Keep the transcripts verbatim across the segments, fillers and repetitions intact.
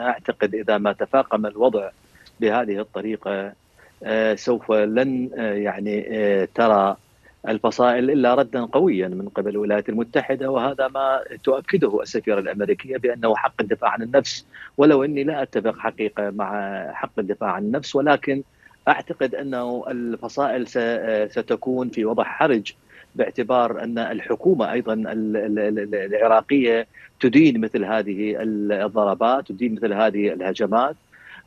أعتقد إذا ما تفاقم الوضع بهذه الطريقة سوف لن يعني ترى الفصائل إلا ردا قويا من قبل الولايات المتحدة، وهذا ما تؤكده السفيرة الأمريكية بأنه حق الدفاع عن النفس، ولو أني لا أتفق حقيقة مع حق الدفاع عن النفس، ولكن أعتقد أنه الفصائل ستكون في وضع حرج باعتبار أن الحكومة أيضا العراقية تدين مثل هذه الضربات، تدين مثل هذه الهجمات.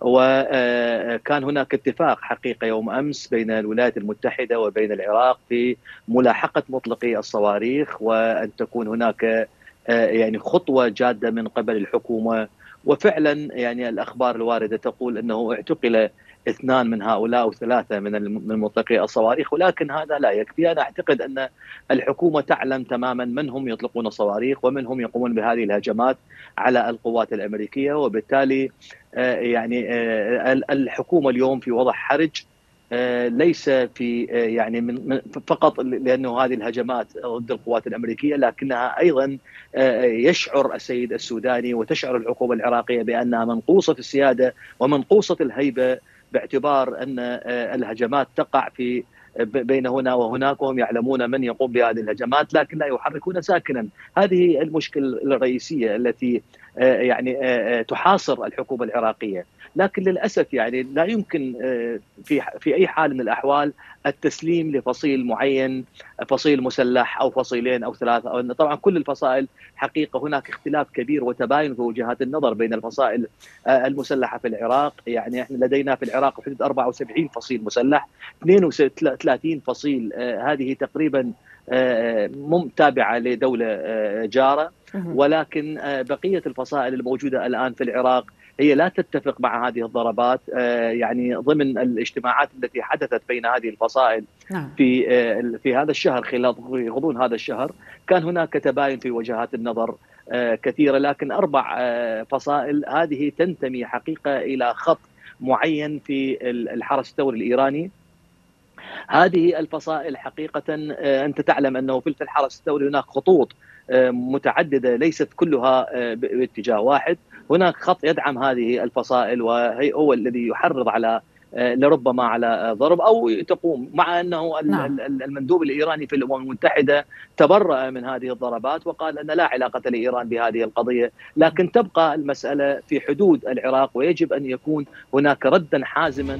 وكان هناك اتفاق حقيقة يوم أمس بين الولايات المتحدة وبين العراق في ملاحقة مطلقي الصواريخ، وأن تكون هناك يعني خطوة جادة من قبل الحكومة. وفعلا يعني الأخبار الواردة تقول أنه اعتقل اثنان من هؤلاء وثلاثة من من مطلقي الصواريخ، ولكن هذا لا يكفي. أنا أعتقد أن الحكومة تعلم تماما من هم يطلقون الصواريخ ومن هم يقومون بهذه الهجمات على القوات الأمريكية، وبالتالي يعني الحكومة اليوم في وضع حرج، ليس في يعني من فقط لأنه هذه الهجمات ضد القوات الأمريكية، لكنها أيضا يشعر السيد السوداني وتشعر الحكومة العراقية بأنها منقوصة في السيادة ومنقوصة الهيبة، باعتبار أن الهجمات تقع في بين هنا وهناك، وهم يعلمون من يقوم بهذه الهجمات لكن لا يحركون ساكنا. هذه المشكلة الرئيسية التي يعني تحاصر الحكومة العراقية، لكن للأسف يعني لا يمكن في في أي حال من الأحوال التسليم لفصيل معين، فصيل مسلح أو فصيلين أو ثلاثة. طبعا كل الفصائل حقيقة هناك اختلاف كبير وتباين في وجهات النظر بين الفصائل المسلحة في العراق. يعني احنا لدينا في العراق حدود أربعة وسبعين فصيل مسلح، اثنين وثلاثين فصيل هذه تقريبا متابعة لدولة جارة، ولكن بقية الفصائل الموجودة الآن في العراق هي لا تتفق مع هذه الضربات. يعني ضمن الاجتماعات التي حدثت بين هذه الفصائل في في هذا الشهر، خلال غضون هذا الشهر، كان هناك تباين في وجهات النظر كثيرة، لكن أربع فصائل هذه تنتمي حقيقة إلى خط معين في الحرس الثوري الإيراني. هذه الفصائل حقيقة أنت تعلم أنه في الحرس الثوري هناك خطوط متعددة ليست كلها باتجاه واحد، هناك خط يدعم هذه الفصائل وهي هو الذي يحرض على لربما على ضرب أو تقوم، مع أنه نعم. المندوب الإيراني في الأمم المتحدة تبرأ من هذه الضربات وقال أن لا علاقة لإيران بهذه القضية، لكن تبقى المسألة في حدود العراق ويجب أن يكون هناك ردا حازما.